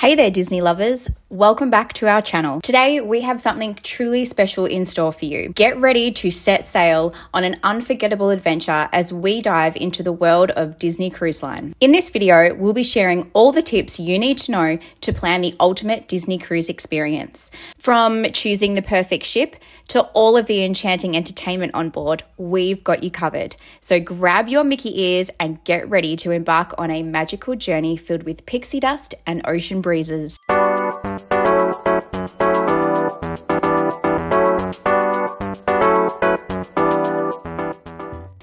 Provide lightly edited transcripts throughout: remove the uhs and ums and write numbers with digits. Hey there Disney lovers, welcome back to our channel. Today we have something truly special in store for you. Get ready to set sail on an unforgettable adventure as we dive into the world of Disney Cruise Line. In this video, we'll be sharing all the tips you need to know to plan the ultimate Disney cruise experience. From choosing the perfect ship to all of the enchanting entertainment on board, we've got you covered. So grab your Mickey ears and get ready to embark on a magical journey filled with pixie dust and ocean breezes.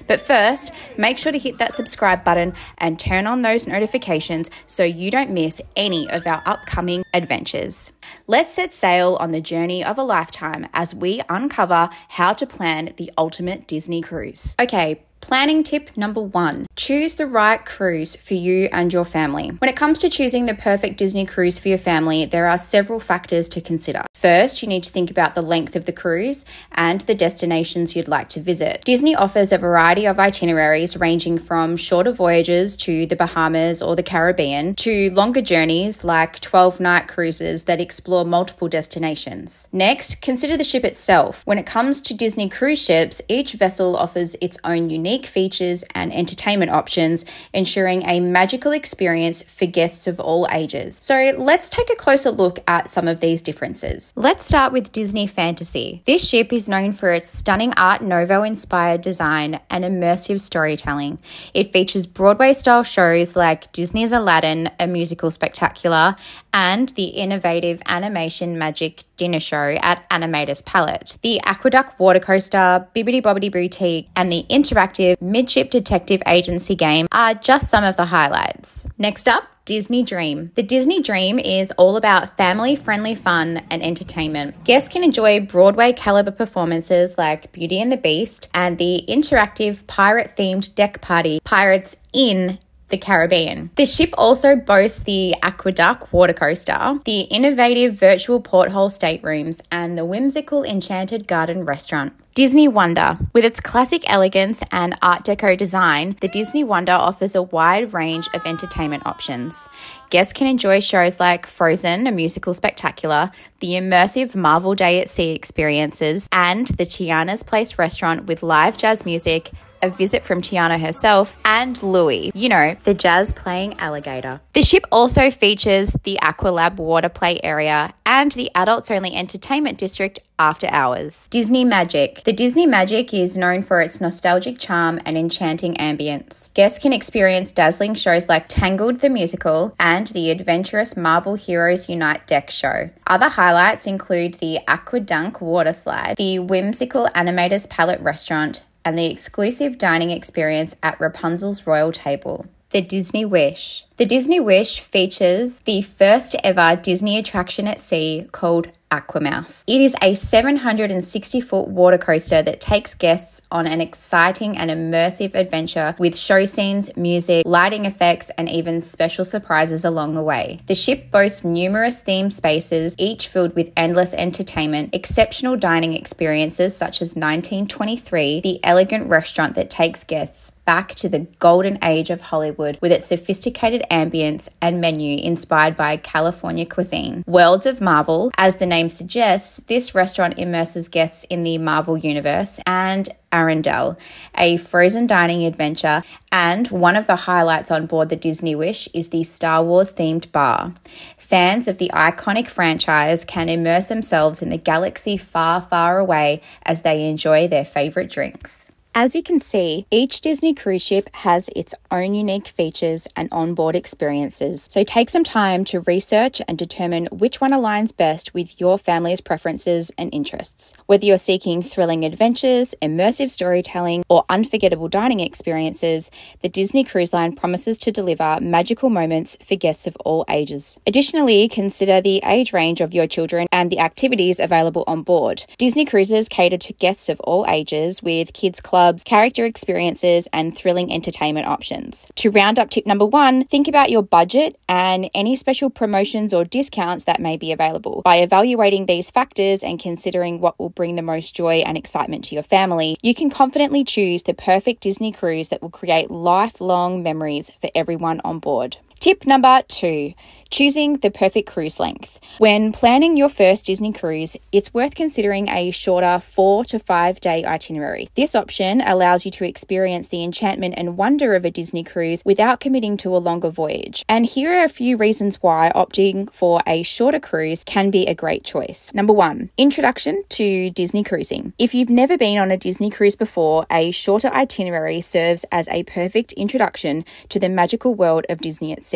But first, make sure to hit that subscribe button and turn on those notifications so you don't miss any of our upcoming adventures. Let's set sail on the journey of a lifetime as we uncover how to plan the ultimate Disney cruise. Okay, planning tip number one, choose the right cruise for you and your family. When it comes to choosing the perfect Disney cruise for your family, there are several factors to consider. First, you need to think about the length of the cruise and the destinations you'd like to visit. Disney offers a variety of itineraries ranging from shorter voyages to the Bahamas or the Caribbean to longer journeys like 12-night cruises that explore multiple destinations. Next, consider the ship itself. When it comes to Disney cruise ships, each vessel offers its own unique features and entertainment options, ensuring a magical experience for guests of all ages. So let's take a closer look at some of these differences. Let's start with Disney Fantasy. This ship is known for its stunning Art Nouveau-inspired design and immersive storytelling. It features Broadway-style shows like Disney's Aladdin, a musical spectacular, and the innovative animation magic dinner show at Animator's Palette, the AquaDuck water coaster, Bibbidi-Bobbidi-Boutique, and the interactive midship detective agency game are just some of the highlights. Next up, Disney Dream. The Disney Dream is all about family-friendly fun and entertainment. Guests can enjoy Broadway-caliber performances like Beauty and the Beast and the interactive pirate-themed deck party, Pirates in the Caribbean. The ship also boasts the AquaDuck water coaster, the innovative virtual porthole staterooms, and the whimsical Enchanted Garden restaurant. Disney Wonder. With its classic elegance and Art Deco design, the Disney Wonder offers a wide range of entertainment options. Guests can enjoy shows like Frozen, a musical spectacular, the immersive Marvel Day at Sea experiences, and the Tiana's Place restaurant with live jazz music, a visit from Tiana herself, and Louie, you know, the jazz-playing alligator. The ship also features the Aqualab water play area and the adults-only entertainment district after hours. Disney Magic. The Disney Magic is known for its nostalgic charm and enchanting ambience. Guests can experience dazzling shows like Tangled the Musical and the adventurous Marvel Heroes Unite deck show. Other highlights include the AquaDuck water slide, the whimsical Animator's Palette restaurant, and the exclusive dining experience at Rapunzel's Royal Table. The Disney Wish. The Disney Wish features the first ever Disney attraction at sea called Aquamouse. It is a 760-foot water coaster that takes guests on an exciting and immersive adventure with show scenes, music, lighting effects, and even special surprises along the way. The ship boasts numerous themed spaces, each filled with endless entertainment, exceptional dining experiences such as 1923, the elegant restaurant that takes guests back to the golden age of Hollywood with its sophisticated ambience and menu inspired by California cuisine. Worlds of Marvel. As the name suggests, this restaurant immerses guests in the Marvel universe, and Arendelle, a Frozen dining adventure, and one of the highlights on board the Disney Wish is the Star Wars themed bar. Fans of the iconic franchise can immerse themselves in the galaxy far, far away as they enjoy their favorite drinks. As you can see, each Disney cruise ship has its own unique features and onboard experiences, so take some time to research and determine which one aligns best with your family's preferences and interests. Whether you're seeking thrilling adventures, immersive storytelling, or unforgettable dining experiences, the Disney Cruise Line promises to deliver magical moments for guests of all ages. Additionally, consider the age range of your children and the activities available on board. Disney Cruises cater to guests of all ages with kids' clubs, character experiences, and thrilling entertainment options. To round up tip number one, think about your budget and any special promotions or discounts that may be available. By evaluating these factors and considering what will bring the most joy and excitement to your family, you can confidently choose the perfect Disney cruise that will create lifelong memories for everyone on board. Tip number 2, choosing the perfect cruise length. When planning your first Disney cruise, it's worth considering a shorter 4 to 5 day itinerary. This option allows you to experience the enchantment and wonder of a Disney cruise without committing to a longer voyage. And here are a few reasons why opting for a shorter cruise can be a great choice. Number 1, introduction to Disney cruising. If you've never been on a Disney cruise before, a shorter itinerary serves as a perfect introduction to the magical world of Disney at sea.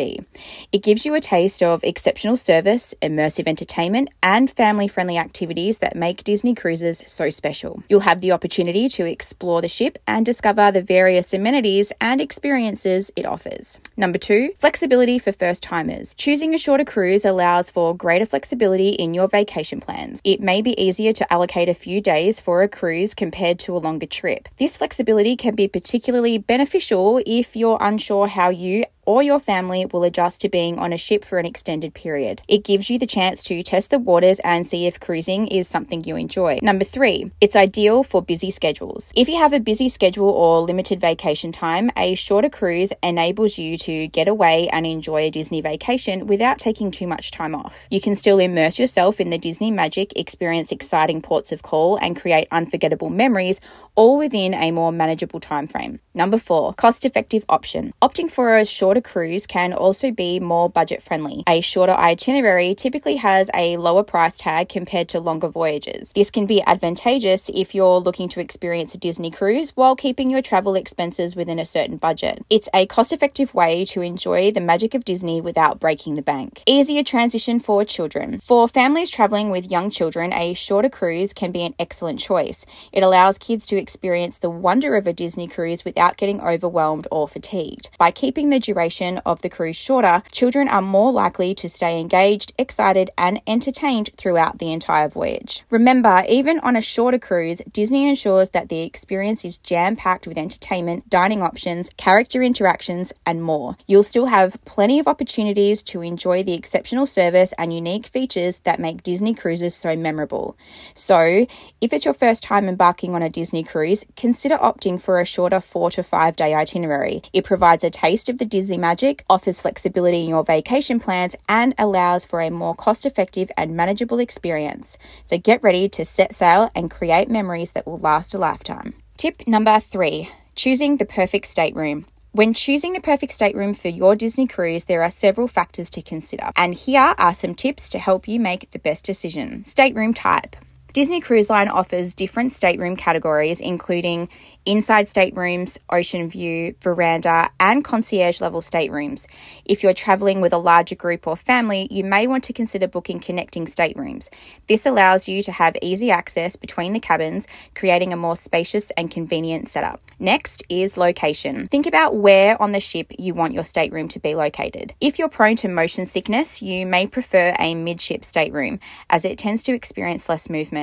It gives you a taste of exceptional service, immersive entertainment, and family-friendly activities that make Disney cruises so special. You'll have the opportunity to explore the ship and discover the various amenities and experiences it offers. Number 2, flexibility for first-timers. Choosing a shorter cruise allows for greater flexibility in your vacation plans. It may be easier to allocate a few days for a cruise compared to a longer trip. This flexibility can be particularly beneficial if you're unsure how you or your family will adjust to being on a ship for an extended period. It gives you the chance to test the waters and see if cruising is something you enjoy. Number 3, it's ideal for busy schedules. If you have a busy schedule or limited vacation time, a shorter cruise enables you to get away and enjoy a Disney vacation without taking too much time off. You can still immerse yourself in the Disney magic, experience exciting ports of call, and create unforgettable memories, all within a more manageable time frame. Number 4, cost-effective option. Opting for a shorter cruise can also be more budget friendly. A shorter itinerary typically has a lower price tag compared to longer voyages. This can be advantageous if you're looking to experience a Disney cruise while keeping your travel expenses within a certain budget. It's a cost-effective way to enjoy the magic of Disney without breaking the bank. Easier transition for children. For families traveling with young children, a shorter cruise can be an excellent choice. It allows kids to experience the wonder of a Disney cruise without getting overwhelmed or fatigued. By keeping the duration of the cruise shorter, children are more likely to stay engaged, excited, and entertained throughout the entire voyage. Remember, even on a shorter cruise, Disney ensures that the experience is jam-packed with entertainment, dining options, character interactions, and more. You'll still have plenty of opportunities to enjoy the exceptional service and unique features that make Disney cruises so memorable. So, if it's your first time embarking on a Disney cruise, consider opting for a shorter 4 to 5 day itinerary. It provides a taste of the Disney magic, offers flexibility in your vacation plans, and allows for a more cost-effective and manageable experience. So get ready to set sail and create memories that will last a lifetime. Tip number 3, choosing the perfect stateroom. When choosing the perfect stateroom for your Disney cruise, there are several factors to consider. And here are some tips to help you make the best decision. Stateroom type. Disney Cruise Line offers different stateroom categories, including inside staterooms, ocean view, veranda, and concierge-level staterooms. If you're traveling with a larger group or family, you may want to consider booking connecting staterooms. This allows you to have easy access between the cabins, creating a more spacious and convenient setup. Next is location. Think about where on the ship you want your stateroom to be located. If you're prone to motion sickness, you may prefer a midship stateroom, as it tends to experience less movement.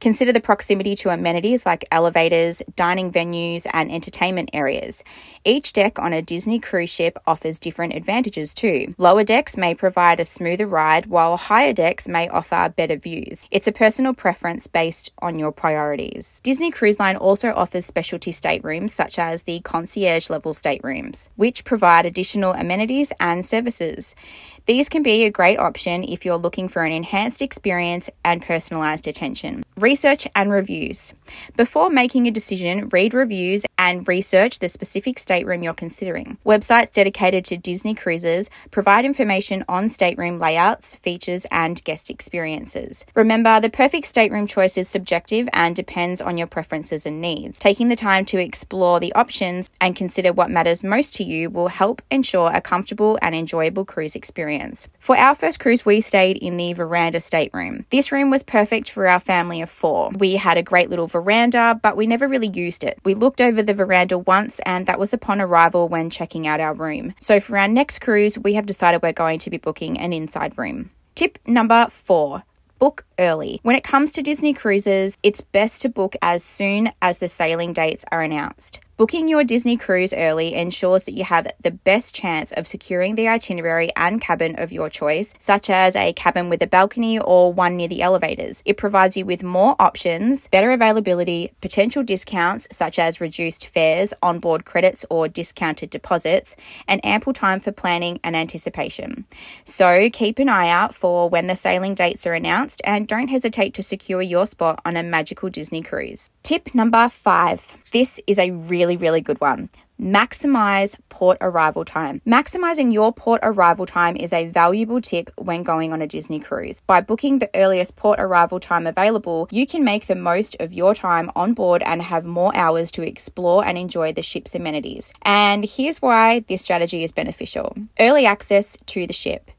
Consider the proximity to amenities like elevators, dining venues, and entertainment areas. Each deck on a Disney cruise ship offers different advantages too. Lower decks may provide a smoother ride, while higher decks may offer better views. It's a personal preference based on your priorities. Disney Cruise Line also offers specialty staterooms such as the concierge-level staterooms, which provide additional amenities and services. These can be a great option if you're looking for an enhanced experience and personalized attention. Research and reviews. Before making a decision, read reviews and research the specific stateroom you're considering. Websites dedicated to Disney cruises provide information on stateroom layouts, features, and guest experiences. Remember, the perfect stateroom choice is subjective and depends on your preferences and needs. Taking the time to explore the options and consider what matters most to you will help ensure a comfortable and enjoyable cruise experience. For our first cruise, we stayed in the veranda stateroom. This room was perfect for our family of 4. We had a great little veranda, but we never really used it. We looked over the veranda once, and that was upon arrival when checking out our room. So for our next cruise, we have decided we're going to be booking an inside room. Tip number 4. Book early. When it comes to Disney cruises, it's best to book as soon as the sailing dates are announced. Booking your Disney cruise early ensures that you have the best chance of securing the itinerary and cabin of your choice, such as a cabin with a balcony or one near the elevators. It provides you with more options, better availability, potential discounts such as reduced fares, onboard credits or discounted deposits, and ample time for planning and anticipation. So keep an eye out for when the sailing dates are announced and don't hesitate to secure your spot on a magical Disney cruise. Tip number 5. This is a really good one. Maximize port arrival time. Maximizing your port arrival time is a valuable tip when going on a Disney cruise. By booking the earliest port arrival time available, you can make the most of your time on board and have more hours to explore and enjoy the ship's amenities. And here's why this strategy is beneficial. Early access to the ship.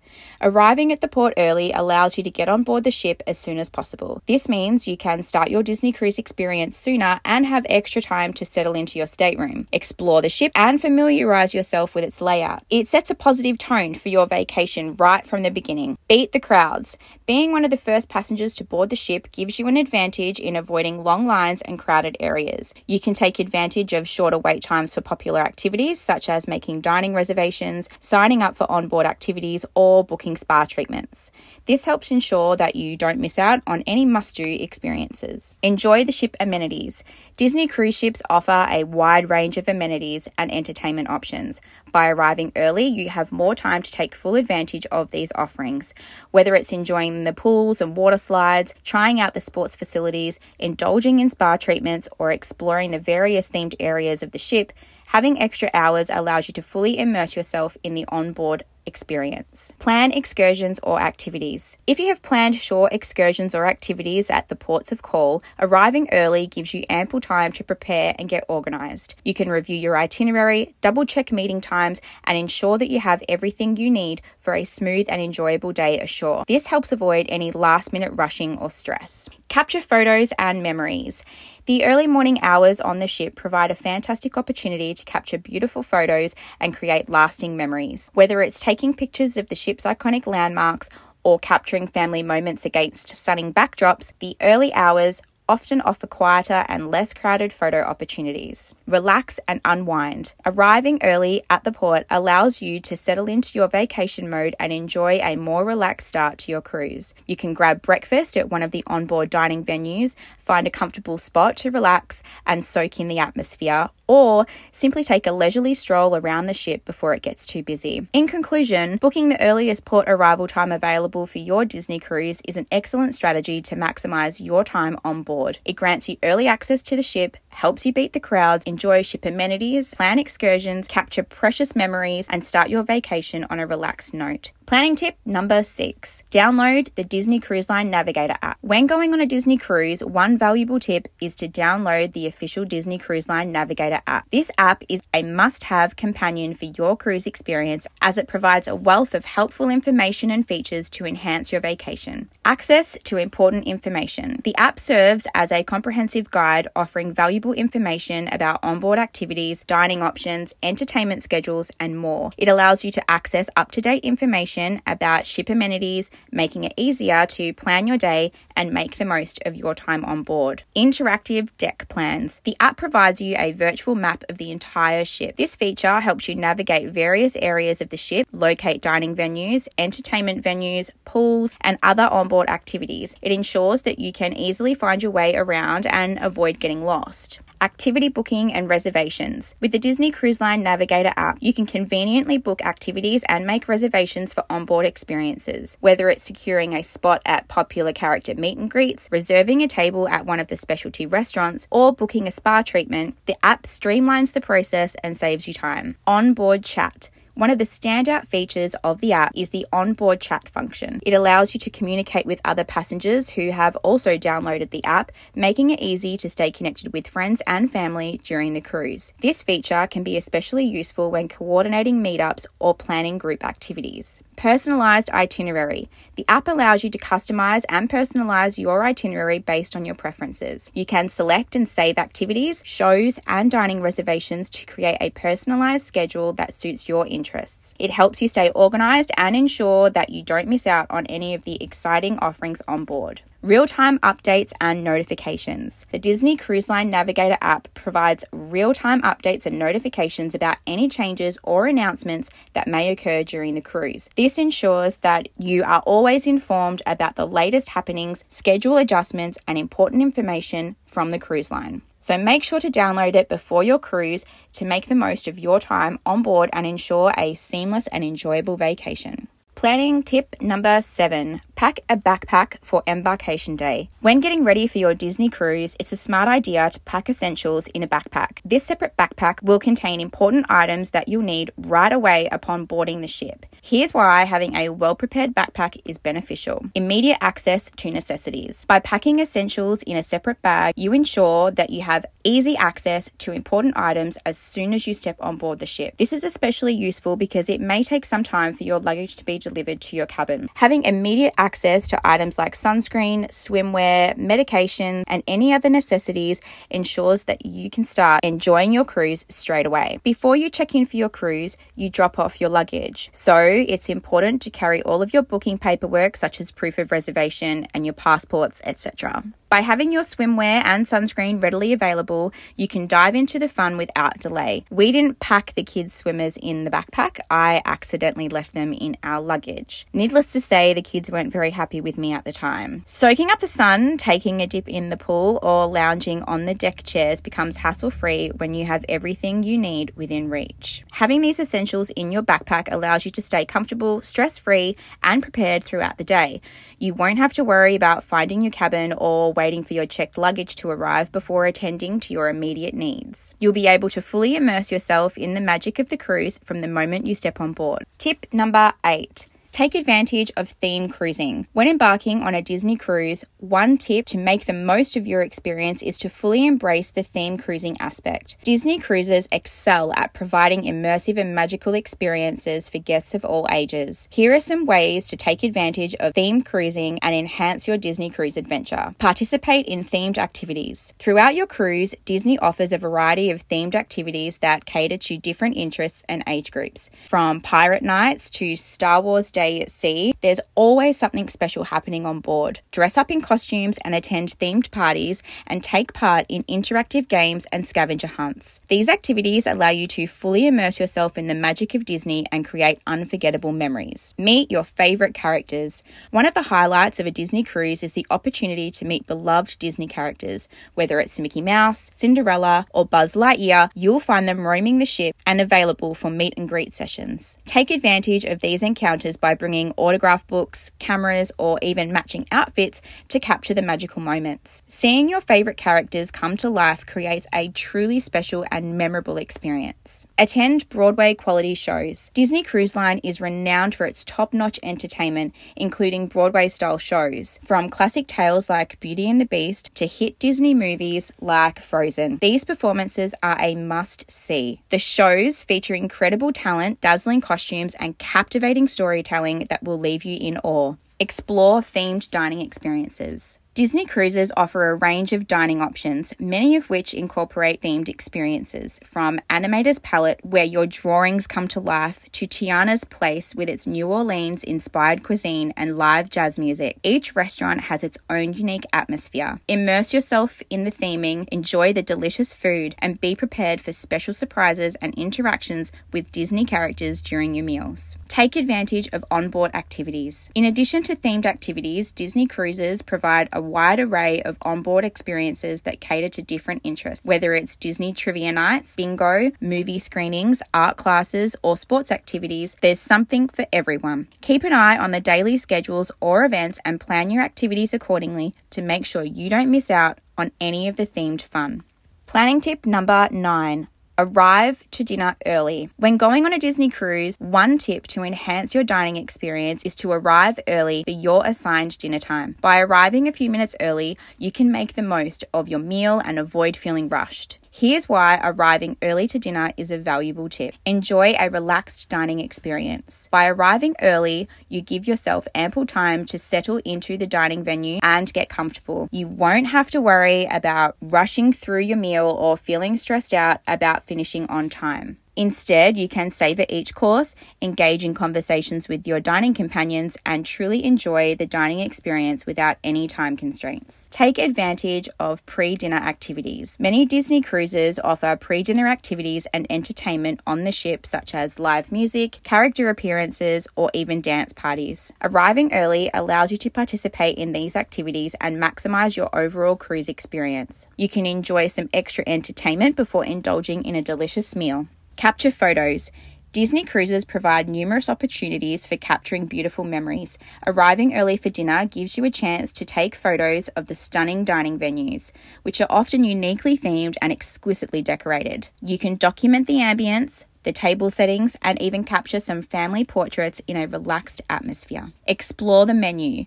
Arriving at the port early allows you to get on board the ship as soon as possible. This means you can start your Disney cruise experience sooner and have extra time to settle into your stateroom, explore the ship, and familiarize yourself with its layout. It sets a positive tone for your vacation right from the beginning. Beat the crowds. Being one of the first passengers to board the ship gives you an advantage in avoiding long lines and crowded areas. You can take advantage of shorter wait times for popular activities, such as making dining reservations, signing up for onboard activities, or booking spa treatments. This helps ensure that you don't miss out on any must-do experiences. Enjoy the ship amenities. Disney cruise ships offer a wide range of amenities and entertainment options. By arriving early, you have more time to take full advantage of these offerings. Whether it's enjoying the pools and water slides, trying out the sports facilities, indulging in spa treatments, or exploring the various themed areas of the ship, having extra hours allows you to fully immerse yourself in the onboard experience. Plan excursions or activities. If you have planned short excursions or activities at the ports of call, arriving early gives you ample time to prepare and get organized. You can review your itinerary, double-check meeting times, and ensure that you have everything you need for a smooth and enjoyable day ashore. This helps avoid any last-minute rushing or stress. Capture photos and memories. The early morning hours on the ship provide a fantastic opportunity to capture beautiful photos and create lasting memories. Whether it's taking pictures of the ship's iconic landmarks or capturing family moments against stunning backdrops, the early hours often offer quieter and less crowded photo opportunities. Relax and unwind. Arriving early at the port allows you to settle into your vacation mode and enjoy a more relaxed start to your cruise. You can grab breakfast at one of the onboard dining venues, find a comfortable spot to relax and soak in the atmosphere, or simply take a leisurely stroll around the ship before it gets too busy. In conclusion, booking the earliest port arrival time available for your Disney cruise is an excellent strategy to maximize your time on board. It grants you early access to the ship, helps you beat the crowds, enjoy ship amenities, plan excursions, capture precious memories, and start your vacation on a relaxed note. Planning tip number 6. Download the Disney Cruise Line Navigator app. When going on a Disney cruise, one valuable tip is to download the official Disney Cruise Line Navigator app. This app is a must-have companion for your cruise experience as it provides a wealth of helpful information and features to enhance your vacation. Access to important information. The app serves as a comprehensive guide offering valuable information about onboard activities, dining options, entertainment schedules, and more. It allows you to access up-to-date information about ship amenities, making it easier to plan your day and make the most of your time on board. Interactive deck plans. The app provides you a virtual map of the entire ship. This feature helps you navigate various areas of the ship, locate dining venues, entertainment venues, pools, and other onboard activities. It ensures that you can easily find your way around and avoid getting lost. Activity booking and reservations. With the Disney Cruise Line Navigator app, you can conveniently book activities and make reservations for onboard experiences. Whether it's securing a spot at popular character meet and greets, reserving a table at one of the specialty restaurants, or booking a spa treatment, the app streamlines the process and saves you time. Onboard chat. One of the standout features of the app is the onboard chat function. It allows you to communicate with other passengers who have also downloaded the app, making it easy to stay connected with friends and family during the cruise. This feature can be especially useful when coordinating meetups or planning group activities. Personalized itinerary. The app allows you to customize and personalize your itinerary based on your preferences. You can select and save activities, shows, and dining reservations to create a personalized schedule that suits your interests. It helps you stay organized and ensure that you don't miss out on any of the exciting offerings on board. real-time updates and notifications. The Disney Cruise Line Navigator app provides real-time updates and notifications about any changes or announcements that may occur during the cruise. This ensures that you are always informed about the latest happenings, schedule adjustments, and important information from the cruise line. So make sure to download it before your cruise to make the most of your time on board and ensure a seamless and enjoyable vacation. Planning tip number 7. Pack a backpack for embarkation day. When getting ready for your Disney cruise, it's a smart idea to pack essentials in a backpack. This separate backpack will contain important items that you'll need right away upon boarding the ship. Here's why having a well-prepared backpack is beneficial. Immediate access to necessities. By packing essentials in a separate bag, you ensure that you have easy access to important items as soon as you step on board the ship. This is especially useful because it may take some time for your luggage to be delivered to your cabin. Having immediate access to items like sunscreen, swimwear, medication, and any other necessities ensures that you can start enjoying your cruise straight away. Before you check in for your cruise, you drop off your luggage. So it's important to carry all of your booking paperwork, such as proof of reservation and your passports, etc. By having your swimwear and sunscreen readily available, you can dive into the fun without delay. We didn't pack the kids' swimmers in the backpack. I accidentally left them in our luggage. Needless to say, the kids weren't very happy with me at the time. Soaking up the sun, taking a dip in the pool, or lounging on the deck chairs becomes hassle-free when you have everything you need within reach. Having these essentials in your backpack allows you to stay comfortable, stress-free, and prepared throughout the day. You won't have to worry about finding your cabin or waiting for your checked luggage to arrive before attending to your immediate needs. You'll be able to fully immerse yourself in the magic of the cruise from the moment you step on board. Tip number 8. Take advantage of theme cruising. When embarking on a Disney cruise, one tip to make the most of your experience is to fully embrace the theme cruising aspect. Disney cruises excel at providing immersive and magical experiences for guests of all ages. Here are some ways to take advantage of theme cruising and enhance your Disney cruise adventure. Participate in themed activities. Throughout your cruise, Disney offers a variety of themed activities that cater to different interests and age groups. From pirate nights to Star Wars Day at sea, there's always something special happening on board. Dress up in costumes and attend themed parties and take part in interactive games and scavenger hunts. These activities allow you to fully immerse yourself in the magic of Disney and create unforgettable memories. Meet your favorite characters. One of the highlights of a Disney cruise is the opportunity to meet beloved Disney characters. Whether it's Mickey Mouse, Cinderella, or Buzz Lightyear, you'll find them roaming the ship and available for meet and greet sessions. Take advantage of these encounters by bringing autograph books, cameras, or even matching outfits to capture the magical moments. Seeing your favorite characters come to life creates a truly special and memorable experience. Attend Broadway quality shows. Disney Cruise Line is renowned for its top-notch entertainment, including Broadway-style shows, from classic tales like Beauty and the Beast to hit Disney movies like Frozen. These performances are a must-see. The shows feature incredible talent, dazzling costumes, and captivating storytelling that will leave you in awe. Explore themed dining experiences. Disney cruises offer a range of dining options, many of which incorporate themed experiences, from Animator's Palette, where your drawings come to life, to Tiana's Place with its New Orleans-inspired cuisine and live jazz music. Each restaurant has its own unique atmosphere. Immerse yourself in the theming, enjoy the delicious food, and be prepared for special surprises and interactions with Disney characters during your meals. Take advantage of onboard activities. In addition to themed activities, Disney cruises provide a wide array of onboard experiences that cater to different interests, whether it's Disney trivia nights, bingo, movie screenings, art classes, or sports activities. There's something for everyone. Keep an eye on the daily schedules or events and plan your activities accordingly to make sure you don't miss out on any of the themed fun. Planning tip number 9. Arrive to dinner early. When going on a Disney cruise, one tip to enhance your dining experience is to arrive early for your assigned dinner time. By arriving a few minutes early, you can make the most of your meal and avoid feeling rushed. Here's why arriving early to dinner is a valuable tip. Enjoy a relaxed dining experience. By arriving early, you give yourself ample time to settle into the dining venue and get comfortable. You won't have to worry about rushing through your meal or feeling stressed out about finishing on time. Instead, you can savor each course, engage in conversations with your dining companions, and truly enjoy the dining experience without any time constraints. Take advantage of pre-dinner activities. Many Disney cruises offer pre-dinner activities and entertainment on the ship, such as live music, character appearances, or even dance parties. Arriving early allows you to participate in these activities and maximize your overall cruise experience. You can enjoy some extra entertainment before indulging in a delicious meal. Capture photos. Disney cruises provide numerous opportunities for capturing beautiful memories. Arriving early for dinner gives you a chance to take photos of the stunning dining venues, which are often uniquely themed and exquisitely decorated. You can document the ambience, the table settings, and even capture some family portraits in a relaxed atmosphere. Explore the menu.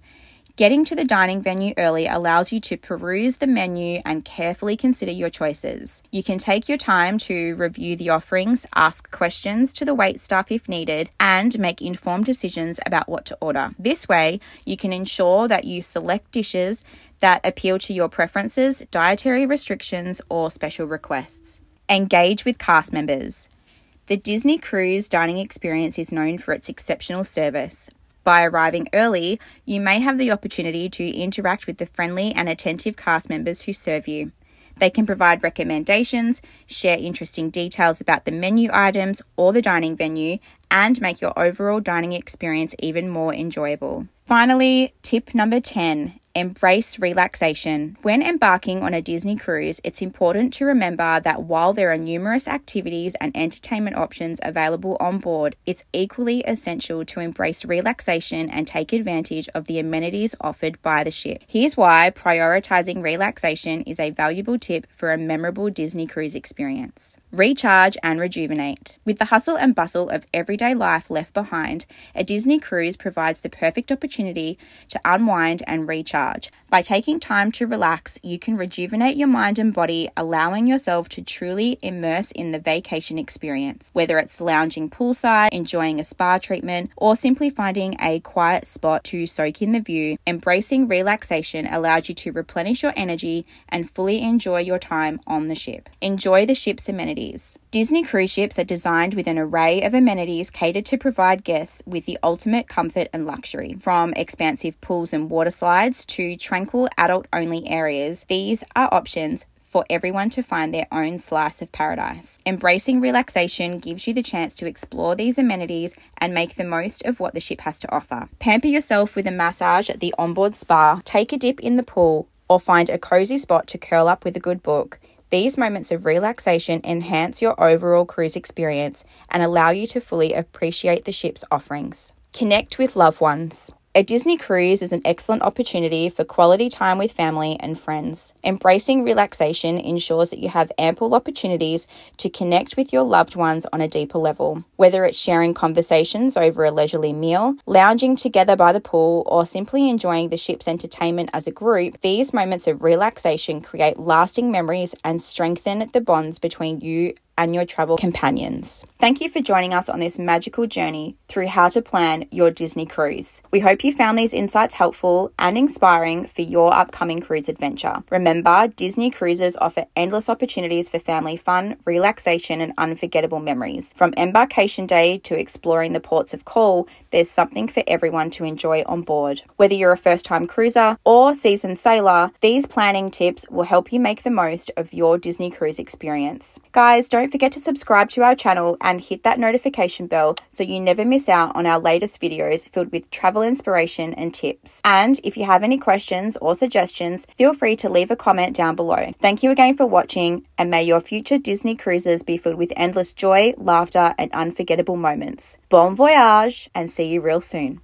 Getting to the dining venue early allows you to peruse the menu and carefully consider your choices. You can take your time to review the offerings, ask questions to the waitstaff if needed, and make informed decisions about what to order. This way, you can ensure that you select dishes that appeal to your preferences, dietary restrictions, or special requests. Engage with cast members. The Disney Cruise dining experience is known for its exceptional service. By arriving early, you may have the opportunity to interact with the friendly and attentive cast members who serve you. They can provide recommendations, share interesting details about the menu items or the dining venue, and make your overall dining experience even more enjoyable. Finally, tip number 10. Embrace relaxation. When embarking on a Disney cruise, it's important to remember that while there are numerous activities and entertainment options available on board, it's equally essential to embrace relaxation and take advantage of the amenities offered by the ship. Here's why prioritizing relaxation is a valuable tip for a memorable Disney cruise experience. Recharge and rejuvenate. With the hustle and bustle of everyday life left behind, a Disney cruise provides the perfect opportunity to unwind and recharge. By taking time to relax, you can rejuvenate your mind and body, allowing yourself to truly immerse in the vacation experience. Whether it's lounging poolside, enjoying a spa treatment, or simply finding a quiet spot to soak in the view, embracing relaxation allows you to replenish your energy and fully enjoy your time on the ship. Enjoy the ship's amenities. Disney cruise ships are designed with an array of amenities catered to provide guests with the ultimate comfort and luxury. From expansive pools and water slides to tranquil adult-only areas, these are options for everyone to find their own slice of paradise. Embracing relaxation gives you the chance to explore these amenities and make the most of what the ship has to offer. Pamper yourself with a massage at the onboard spa, take a dip in the pool, or find a cozy spot to curl up with a good book. These moments of relaxation enhance your overall cruise experience and allow you to fully appreciate the ship's offerings. Connect with loved ones. A Disney cruise is an excellent opportunity for quality time with family and friends. Embracing relaxation ensures that you have ample opportunities to connect with your loved ones on a deeper level. Whether it's sharing conversations over a leisurely meal, lounging together by the pool, or simply enjoying the ship's entertainment as a group, these moments of relaxation create lasting memories and strengthen the bonds between you and your travel companions. Thank you for joining us on this magical journey through how to plan your Disney cruise. We hope you found these insights helpful and inspiring for your upcoming cruise adventure. Remember, Disney cruises offer endless opportunities for family fun, relaxation, and unforgettable memories. From embarkation day to exploring the ports of call, there's something for everyone to enjoy on board. Whether you're a first-time cruiser or seasoned sailor, these planning tips will help you make the most of your Disney cruise experience. Guys, don't forget to subscribe to our channel and hit that notification bell so you never miss out on our latest videos filled with travel inspiration and tips. And if you have any questions or suggestions, feel free to leave a comment down below. Thank you again for watching, and may your future Disney cruises be filled with endless joy, laughter, and unforgettable moments. Bon voyage, and see you real soon.